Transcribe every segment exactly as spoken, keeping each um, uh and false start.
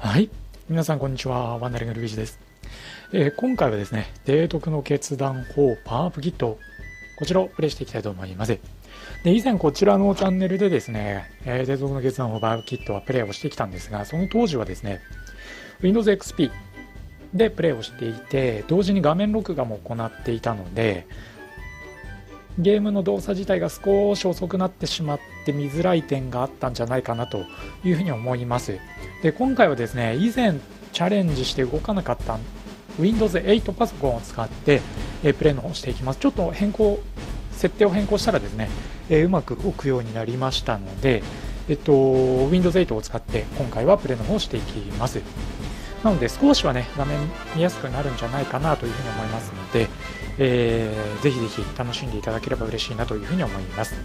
はい、皆さんこんにちは、ワンダリングルビージです、えー、今回はですね、提督の決断法パワーアップキット、こちらをプレイしていきたいと思います。で、以前こちらのチャンネルでですね、えー、提督の決断法パワーアップキットはプレイをしてきたんですが、その当時はですね Windows エックスピー でプレイをしていて、同時に画面録画も行っていたので、ゲームの動作自体が少し遅くなってしまって見づらい点があったんじゃないかなというふうに思います。で、今回はですね、以前チャレンジして動かなかった Windows エイト パソコンを使ってプレイの方をしていきます。ちょっと変更設定を変更したらですね、うまく動くようになりましたので、えっと、Windows エイト を使って今回はプレイの方をしていきます。なので少しはね、画面見やすくなるんじゃないかなというふうに思いますので、えー、ぜひぜひ楽しんでいただければ嬉しいなというふうに思います。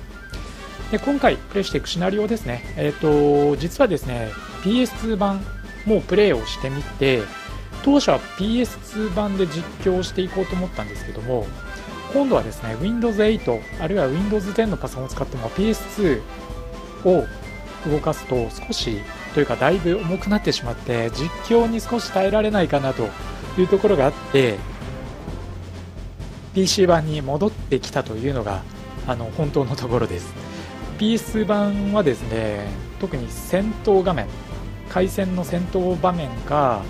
で、今回プレイしていくシナリオですね、えー、と実はですね ピーエスツー 版もプレイをしてみて、当初は ピーエスツー 版で実況していこうと思ったんですけども、今度はですね Windows エイト あるいは Windows テン のパソコンを使っても ピーエスツー を動かすと少しというかだいぶ重くなってしまって、実況に少し耐えられないかなというところがあって、 ピーシー 版に戻ってきたというのがあの本当のところです。 ピーエス 版はですね、特に戦闘画面、回線の戦闘場面が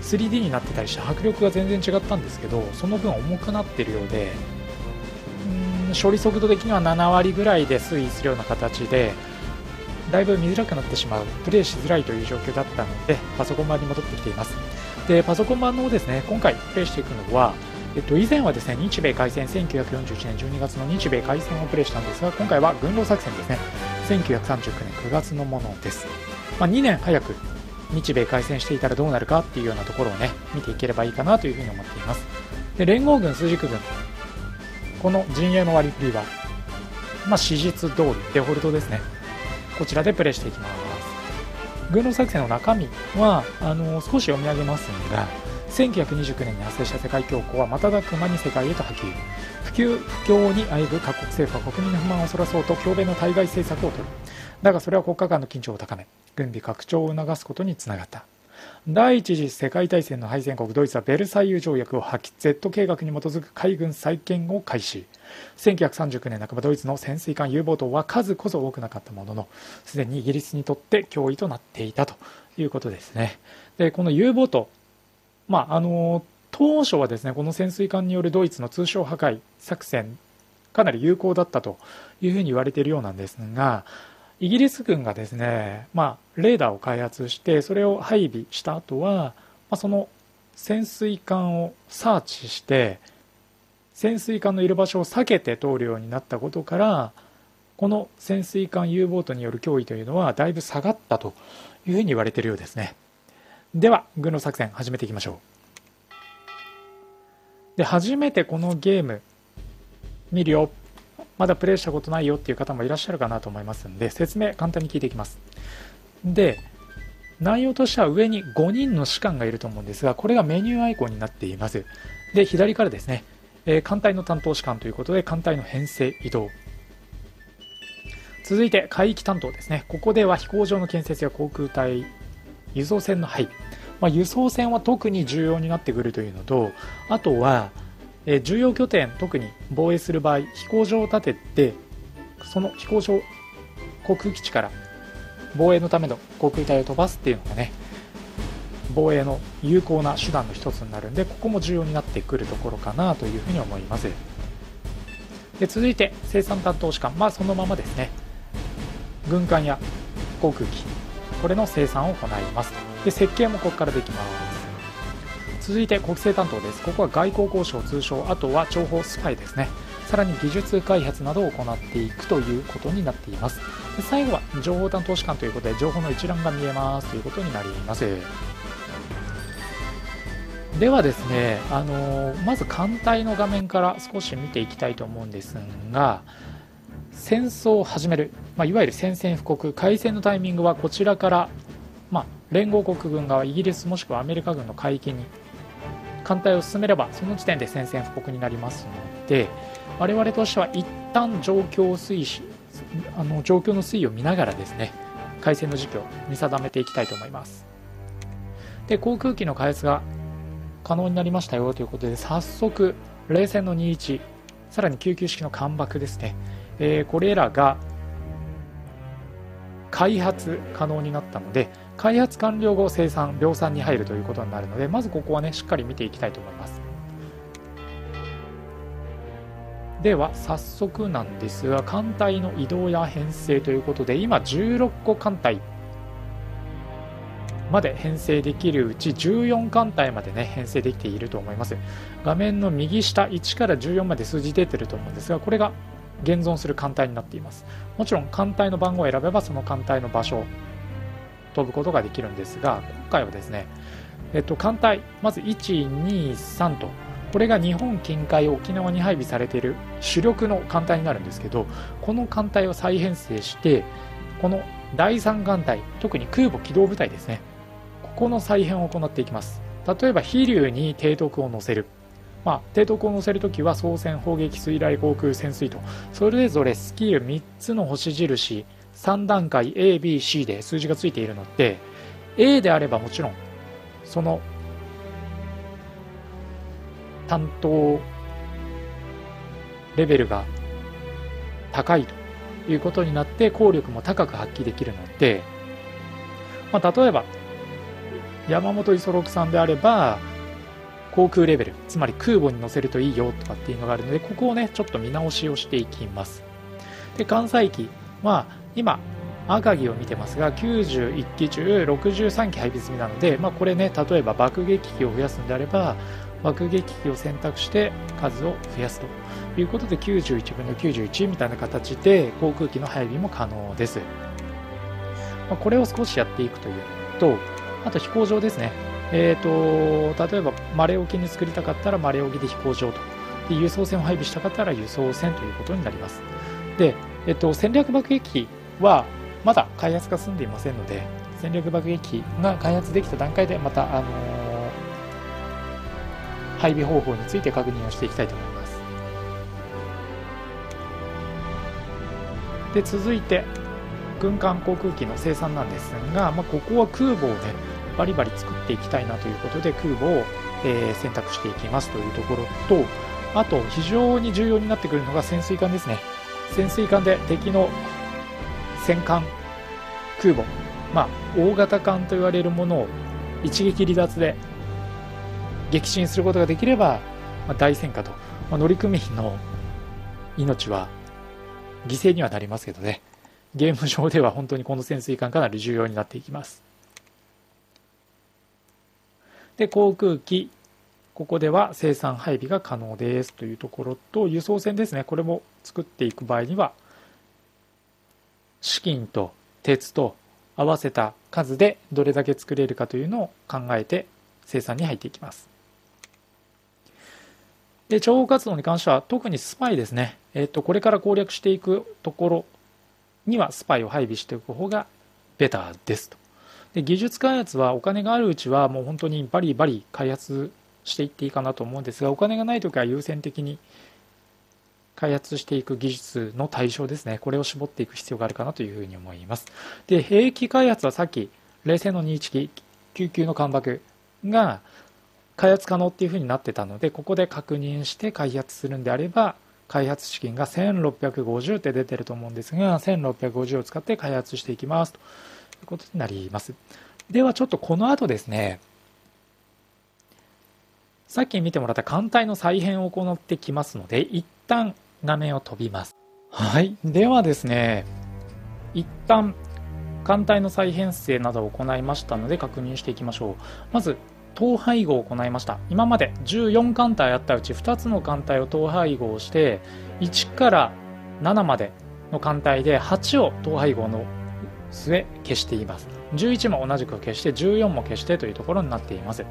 スリーディー になってたりして迫力が全然違ったんですけど、その分重くなってるようで、うーん、処理速度的にはななわりぐらいで推移するような形で、だいぶ見づらくなってしまう、プレイしづらいという状況だったので、パソコン版に戻ってきています。で、パソコン版のですね、今回プレイしていくのは、えっと、以前はですね、日米開戦、せんきゅうひゃくよんじゅういちねんじゅうにがつの日米開戦をプレイしたんですが、今回は軍労作戦ですね、せんきゅうひゃくさんじゅうきゅうねんくがつのものです。まあ、にねん早く日米開戦していたらどうなるかっていうようなところをね、見ていければいいかなというふうに思っています。で、連合軍、枢軸軍、この陣営の割り振りは、まあ、史実通り、デフォルトですね。こちらでプレイしていきます。軍労作戦の中身はあの少し読み上げますが、せんきゅうひゃくにじゅうきゅうねんに発生した世界恐慌は瞬く間に世界へと波及、普及不況にあえぐ各国政府は国民の不満をそらそうと強米の対外政策を取る。だがそれは国家間の緊張を高め、軍備拡張を促すことにつながった。第一次世界大戦の敗戦国ドイツはベルサイユ条約を破棄、 Z 計画に基づく海軍再建を開始。せんきゅうひゃくさんじゅうきゅうねんなかばドイツの潜水艦 U ボートは数こそ多くなかったものの、すでにイギリスにとって脅威となっていたということですね。で、この U ボート、まああの当初はですね、この潜水艦によるドイツの通商破壊作戦、かなり有効だったというふうに言われているようなんですが、イギリス軍がですね、まあ、レーダーを開発してそれを配備した後は、まあ、その潜水艦をサーチして潜水艦のいる場所を避けて通るようになったことから、この潜水艦 U ボートによる脅威というのはだいぶ下がったというふうに言われているようですね。では軍労作戦始めていきましょう。で、初めてこのゲーム見るよ、まだプレイしたことないよっていう方もいらっしゃるかなと思いますので、説明簡単に聞いていきます。で、内容としては上にごにんの士官がいると思うんですが、これがメニューアイコンになっています。で、左からですね、えー、艦隊の担当士官ということで艦隊の編成移動、続いて海域担当ですね。ここでは飛行場の建設や航空隊、輸送船の配備、まあ、輸送船は特に重要になってくるというのと、あとはえ重要拠点、特に防衛する場合、飛行場を建てて、その飛行場、航空基地から防衛のための航空隊を飛ばすっていうのがね、防衛の有効な手段の一つになるんで、ここも重要になってくるところかなというふうに思います。で、続いて生産担当士官、まあそのままですね、軍艦や航空機、これの生産を行います。で、設計もここからできます。続いて国政担当です。ここは外交交渉、通商、あとは情報スパイですね。さらに技術開発などを行っていくということになっています。で、最後は情報担当士官ということで情報の一覧が見えますということになります。ではですね、あのー、まず艦隊の画面から少し見ていきたいと思うんですが、戦争を始める、まあ、いわゆる宣戦布告、開戦のタイミングはこちらから、まあ、連合国軍側、イギリスもしくはアメリカ軍の海域に艦隊を進めれば、その時点で宣戦布告になりますので、我々としては一旦状況を推移し、あの状況の推移を見ながらですね、開戦の時期を見定めていきたいと思います。で航空機の開発が可能になりましたよということで、早速冷戦のにじゅういち、さらにきゅうきゅう式の艦爆ですね、えー、これらが開発可能になったので、開発完了後生産量産に入るということになるので、まずここはねしっかり見ていきたいと思います。では早速なんですが、艦隊の移動や編成ということで、今じゅうろっこ艦隊まで編成できるうちじゅうよん艦隊までね編成できていると思います。画面の右下いちからじゅうよんまで数字出てると思うんですが、これが現存する艦隊になっています。もちろん艦隊の番号を選べばその艦隊の場所を飛ぶことができるんですが、今回はですね、えっと、艦隊まずいち、に、さんと、これが日本近海沖縄に配備されている主力の艦隊になるんですけど、この艦隊を再編成して、このだいさん艦隊、特に空母機動部隊ですね、ここの再編を行っていきます。例えば飛龍に提督を乗せる、まあ、提督を乗せるときは操船、砲撃、水雷、航空、潜水とそれぞれスキルみっつの星印さん段階 エー、ビー、シー で数字がついているので、 エー であればもちろんその担当レベルが高いということになって、効力も高く発揮できるので、まあ、例えば山本五十六さんであれば航空レベル、つまり空母に乗せるといいよとかっていうのがあるので、ここをねちょっと見直しをしていきます。で艦載機は今赤城を見てますが、きゅうじゅういち機中ろくじゅうさん機配備済みなので、まあ、これね、例えば爆撃機を増やすんであれば爆撃機を選択して数を増やすということで、きゅうじゅういちぶんのきゅうじゅういちみたいな形で航空機の配備も可能です。まあ、これを少しやっていくというのと、あと飛行場ですね、えー、と例えばマレ沖に作りたかったらマレ沖で飛行場と、で輸送船を配備したかったら輸送船ということになります。で、えー、と戦略爆撃機はまだ開発が進んでいませんので、戦略爆撃機が開発できた段階でまたあのー配備方法について確認をしていきたいと思います。で続いて軍艦航空機の生産なんですが、まあ、ここは空母をねバリバリ作っていきたいなということで、空母を、えー、選択していきますというところと、あと非常に重要になってくるのが潜水艦ですね。潜水艦で敵の戦艦空母、まあ、大型艦と言われるものを一撃離脱で撃沈することができれば、まあ、大戦果と、まあ、乗組員の命は犠牲にはなりますけどね、ゲーム上では本当にこの潜水艦かなり重要になっていきます。で航空機、ここでは生産配備が可能ですというところと、輸送船ですね、これも作っていく場合には資金と鉄と合わせた数でどれだけ作れるかというのを考えて生産に入っていきます。で諜報活動に関しては特にスパイですね、えー、とこれから攻略していくところにはスパイを配備しておく方がベターですと。で技術開発はお金があるうちはもう本当にバリバリ開発していっていいかなと思うんですが、お金がない時は優先的に開発していく技術の対象ですね、これを絞っていく必要があるかなというふうに思います。で兵器開発はさっき冷戦のにじゅういち機、きゅうじゅうきゅうの艦爆が開発可能っていう風になってたので、ここで確認して開発するんであれば、開発資金がせんろっぴゃくごじゅうって出てると思うんですが、せんろっぴゃくごじゅうを使って開発していきますということになります。ではちょっとこの後ですね、さっき見てもらった艦隊の再編を行ってきますので、一旦画面を飛びます。はい、ではですね、一旦艦隊の再編成などを行いましたので確認していきましょう。まず統廃合を行いました。今までじゅうよん艦隊あったうちふたつの艦隊を統廃合して、いちからななまでの艦隊ではちを統廃合の末消しています。じゅういちも同じく消してじゅうよんも消してというところになっています。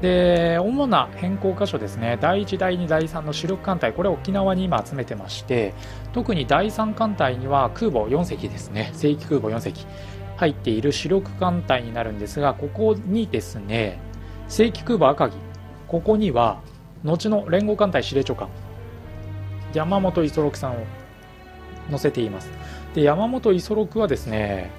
で主な変更箇所ですね、だいいちだいにだいさんの主力艦隊、これ沖縄に今集めてまして、特にだいさん艦隊には空母よん隻ですね、正規空母よん隻入っている主力艦隊になるんですが、ここにですね正規空母赤城、ここには後の連合艦隊司令長官山本五十六さんを載せています。で山本五十六はですね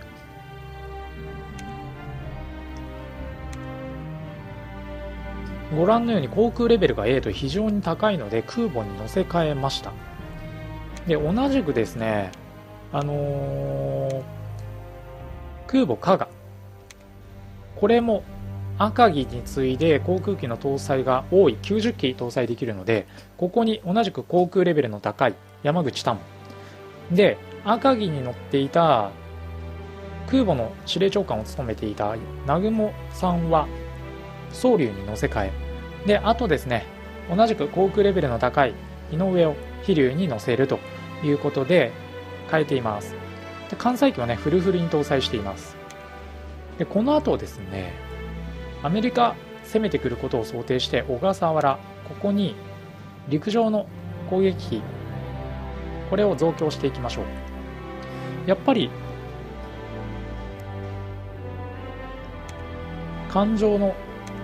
ご覧のように航空レベルが A と非常に高いので空母に乗せ替えました。で、同じくですね、あのー、空母加賀、これも赤城に次いで航空機の搭載が多いきゅうじゅっき搭載できるので、ここに同じく航空レベルの高い山口多聞で、赤城に乗っていた空母の司令長官を務めていた南雲さんは総龍に乗せ替えで、あとですね、同じく航空レベルの高い井上を飛龍に乗せるということで変えています。で、艦載機はねフルフルに搭載しています。で、この後ですね、アメリカ攻めてくることを想定して小笠原、ここに陸上の攻撃機、これを増強していきましょう。やっぱり艦上の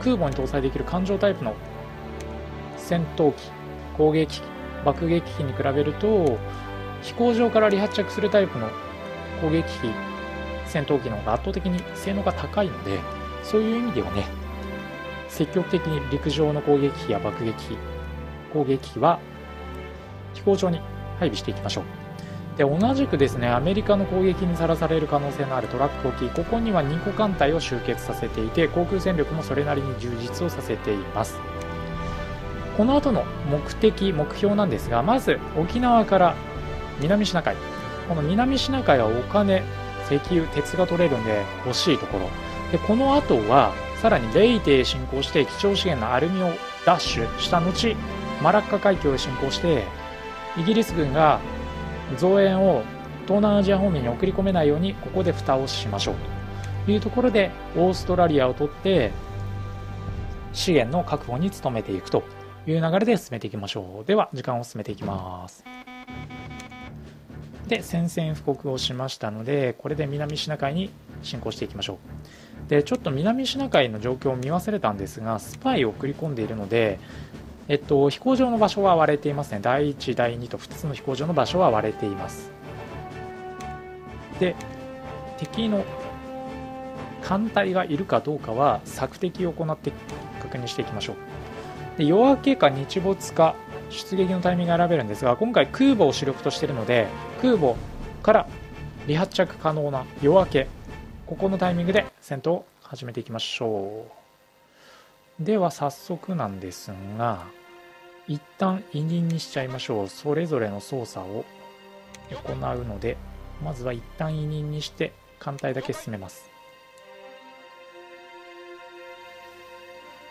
空母に搭載できる艦上タイプの戦闘機、攻撃機、爆撃機に比べると飛行場から離発着するタイプの攻撃機、戦闘機の方が圧倒的に性能が高いので、そういう意味ではね、積極的に陸上の攻撃機や爆撃機、攻撃機は飛行場に配備していきましょう。で、同じくですね、アメリカの攻撃にさらされる可能性のあるトラック機、ここにはにこ艦隊を集結させていて、航空戦力もそれなりに充実をさせています。この後の目的、目標なんですが、まず沖縄から南シナ海、この南シナ海はお金、石油、鉄が取れるんで欲しいところで、この後はさらにレイテへ進行して貴重資源のアルミを奪取した後、マラッカ海峡へ進行してイギリス軍が増援を東南アジア方面に送り込めないように、ここで蓋をしましょうというところで、オーストラリアを取って資源の確保に努めていくという流れで進めていきましょう。では時間を進めていきます。で、宣戦布告をしましたので、これで南シナ海に進行していきましょう。で、ちょっと南シナ海の状況を見忘れたんですが、スパイを送り込んでいるので、えっと、飛行場の場所は割れていますね。だいいち、だいにとふたつの飛行場の場所は割れています。で、敵の艦隊がいるかどうかは索敵を行って確認していきましょう。で、夜明けか日没か出撃のタイミングが選べるんですが、今回空母を主力としているので、空母から離発着可能な夜明け、ここのタイミングで戦闘を始めていきましょう。では早速なんですが、一旦委任にしちゃいましょう。それぞれの操作を行うので、まずは一旦委任にして艦隊だけ進めます。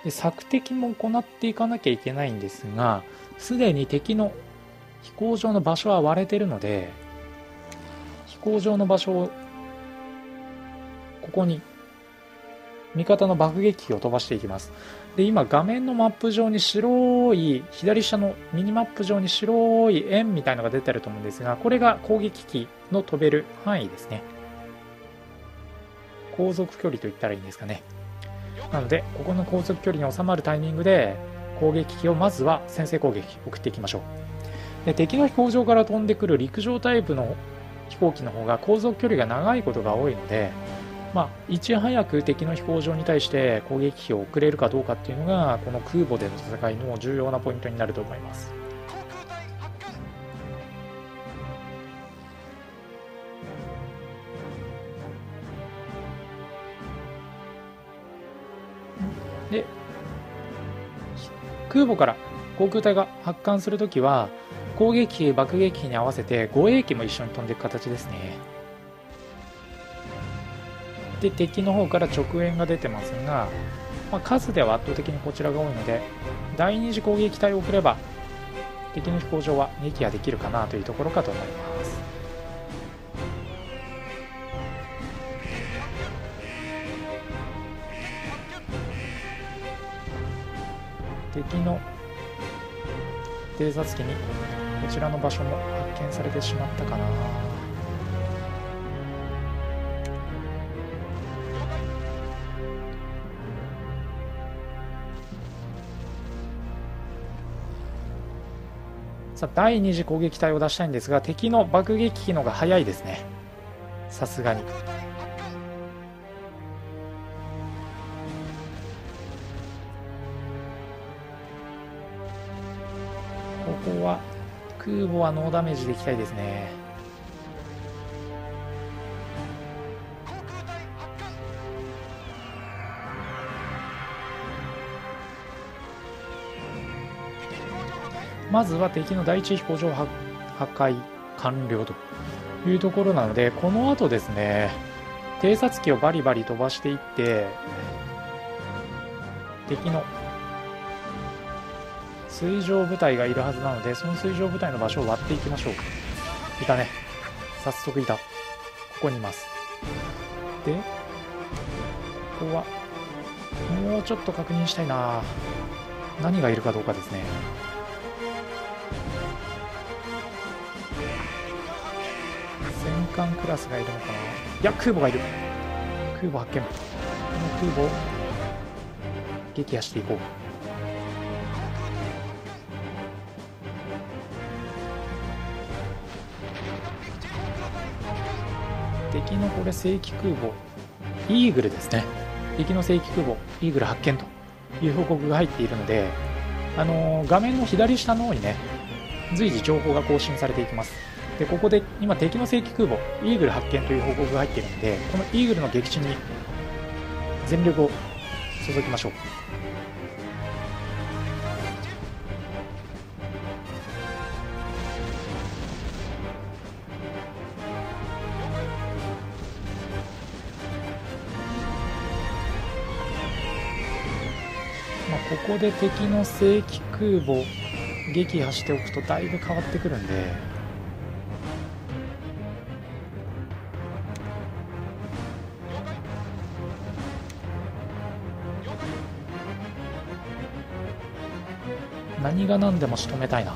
で、索敵も行っていかなきゃいけないんですが、すでに敵の飛行場の場所は割れているので、飛行場の場所をここに味方の爆撃機を飛ばしていきます。で、今画面のマップ上に白い、左下のミニマップ上に白い円みたいのが出てると思うんですが、これが攻撃機の飛べる範囲ですね。航続距離と言ったらいいんですかね。なので、ここの航続距離に収まるタイミングで攻撃機をまずは先制攻撃送っていきましょう。で、敵の飛行場から飛んでくる陸上タイプの飛行機の方が航続距離が長いことが多いので、まあ、いち早く敵の飛行場に対して攻撃機を送れるかどうかっていうのが、この空母での戦いの重要なポイントになると思います。で、空母から航空隊が発艦するときは、攻撃機、爆撃機に合わせて護衛機も一緒に飛んでいく形ですね。で、敵の方から直援が出てますが、まあ、数では圧倒的にこちらが多いので、第二次攻撃隊を送れば敵の飛行場は撃破できるかなというところかと思います。敵の偵察機にこちらの場所も発見されてしまったかな。第二次攻撃隊を出したいんですが、敵の爆撃機のが早いですね、さすがに。方は。空母はノーダメージでいきたいですね。まずは敵の第一飛行場破壊完了というところなので、この後ですね、偵察機をバリバリ飛ばしていって、敵の水上部隊がいるはずなので、その水上部隊の場所を割っていきましょう。いたね。早速いた。ここにいます。で、ここは、もうちょっと確認したいな。何がいるかどうかですね。戦艦クラスがいるのかな。いや、空母がいる。空母発見。この空母を撃破していこう。敵のこれ正規空母イーグルですね。敵の正規空母イーグル発見という報告が入っているので、あのー、画面の左下の方にね、随時情報が更新されていきます。で、ここで今敵の正規空母イーグル発見という報告が入っているので、このイーグルの撃沈に全力を注ぎましょう。ここで敵の正規空母を撃破しておくとだいぶ変わってくるんで、何が何でも仕留めたいな。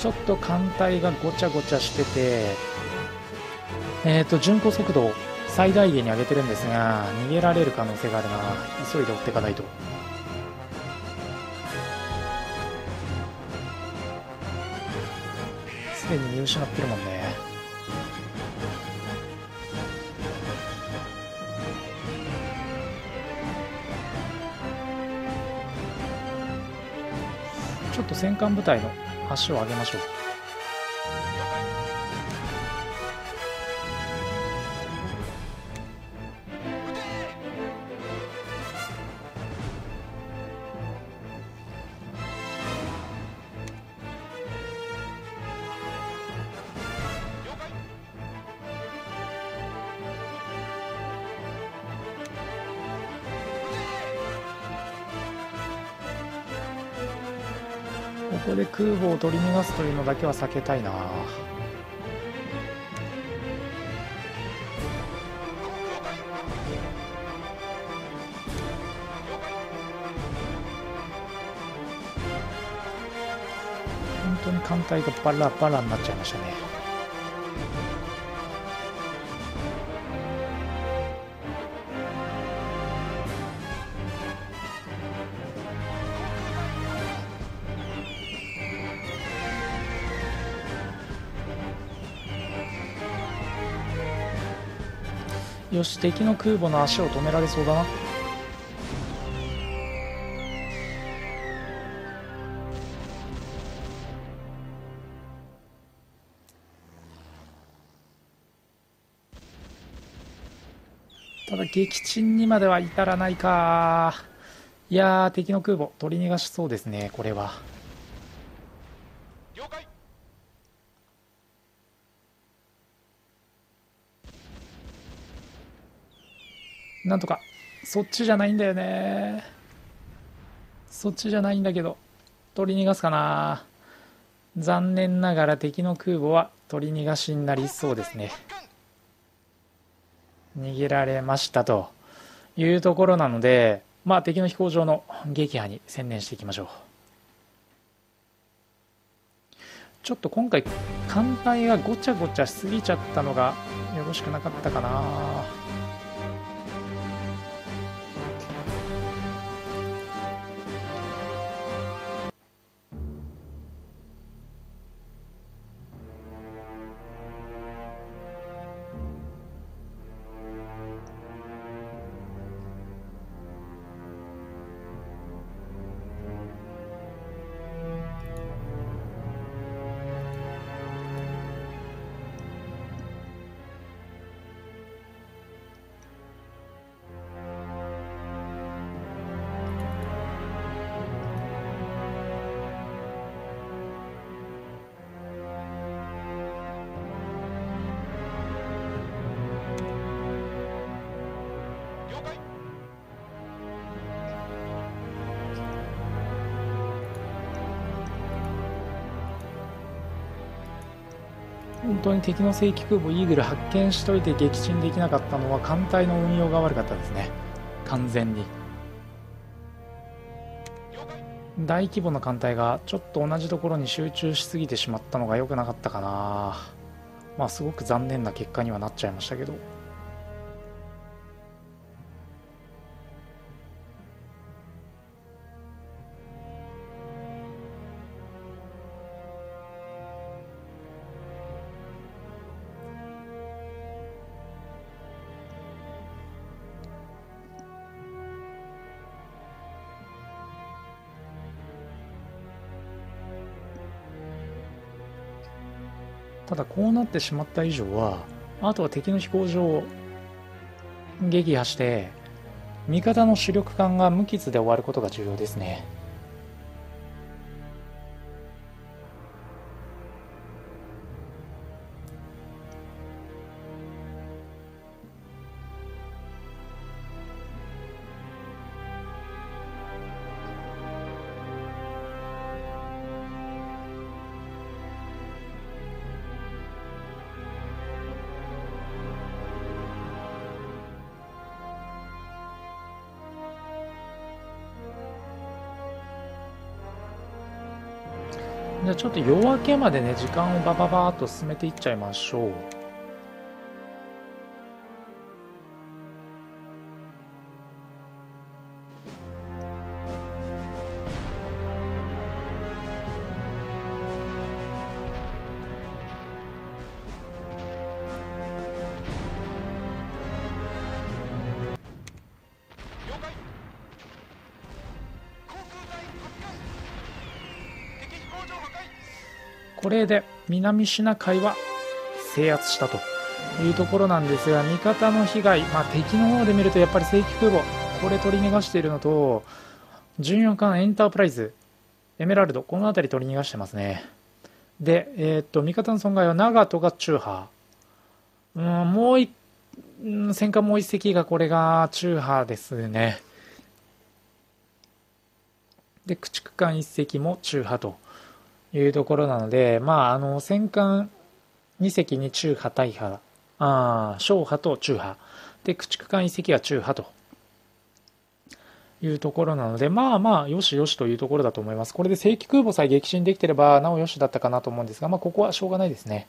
ちょっと艦隊がごちゃごちゃしてて、えーと巡航速度を最大限に上げてるんですが、逃げられる可能性があるな。急いで追っていかないと。すでに見失ってるもんね。ちょっと戦艦部隊の足を上げましょう。ここで空母を取り逃すというのだけは避けたいな。本当に艦隊がバラバラになっちゃいましたね。よし、敵の空母の足を止められそうだな。ただ撃沈にまでは至らないか。いやー、敵の空母取り逃がしそうですね、これは。了解。なんとか、そっちじゃないんだよね。そっちじゃないんだけど、取り逃がすかな。残念ながら敵の空母は取り逃がしになりそうですね。逃げられましたというところなので、まあ敵の飛行場の撃破に専念していきましょう。ちょっと今回艦隊がごちゃごちゃしすぎちゃったのがよろしくなかったかな。本当に敵の正規空母イーグル発見しといて撃沈できなかったのは艦隊の運用が悪かったですね。完全に大規模な艦隊がちょっと同じところに集中しすぎてしまったのが良くなかったかな。まあすごく残念な結果にはなっちゃいましたけど、ただこうなってしまった以上はあとは敵の飛行場を撃破して味方の主力艦が無傷で終わることが重要ですね。じゃあちょっと夜明けまでね時間をバババーっと進めていっちゃいましょう。これで南シナ海は制圧したというところなんですが、味方の被害、まあ、敵の方で見るとやっぱり正規空母これ取り逃がしているのとじゅうよんかんエンタープライズエメラルドこの辺り取り逃がしてますね。で、えー、っと味方の損害は長門が中波、うん、もう一戦艦もう一隻がこれが中波ですね。で駆逐艦一隻も中波というところなので、まあ、あの戦艦に隻に中波大波、あ小波と中波で駆逐艦いっ隻は中波というところなので、まあまあよしよしというところだと思います。これで正規空母さえ撃沈できてればなおよしだったかなと思うんですが、まあ、ここはしょうがないですね。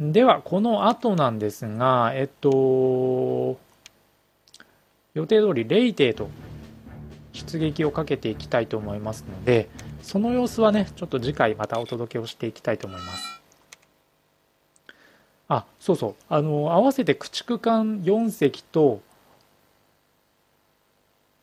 ではこの後なんですが、えっと予定通り零艇と出撃をかけていきたいと思いますので、その様子はねちょっと次回またお届けをしていきたいと思います。あ、そうそう、あの合わせて駆逐艦よん隻と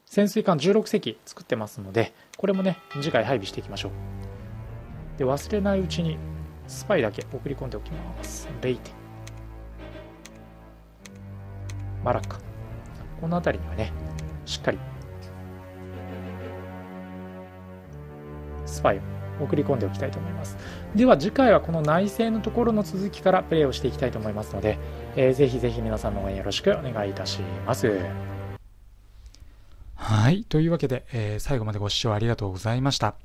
潜水艦じゅうろく隻作ってますので、これもね次回配備していきましょう。で忘れないうちにスパイだけ送り込んでおきます。レイテマラッカこの辺りにはねしっかりスパイを送り込んでおきたいと思います。では次回はこの内政のところの続きからプレイをしていきたいと思いますので、えー、ぜひぜひ皆さんの応援よろしくお願いいたします。はいというわけで、えー、最後までご視聴ありがとうございました。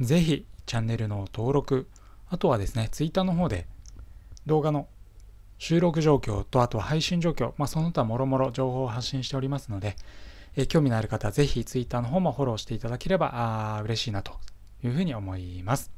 ぜひチャンネルの登録、あとはですねツイッターの方で動画の収録状況とあとは配信状況、まあ、その他もろもろ情報を発信しておりますので、えー、興味のある方はぜひツイッターの方もフォローしていただければあ嬉しいなというふうに思います。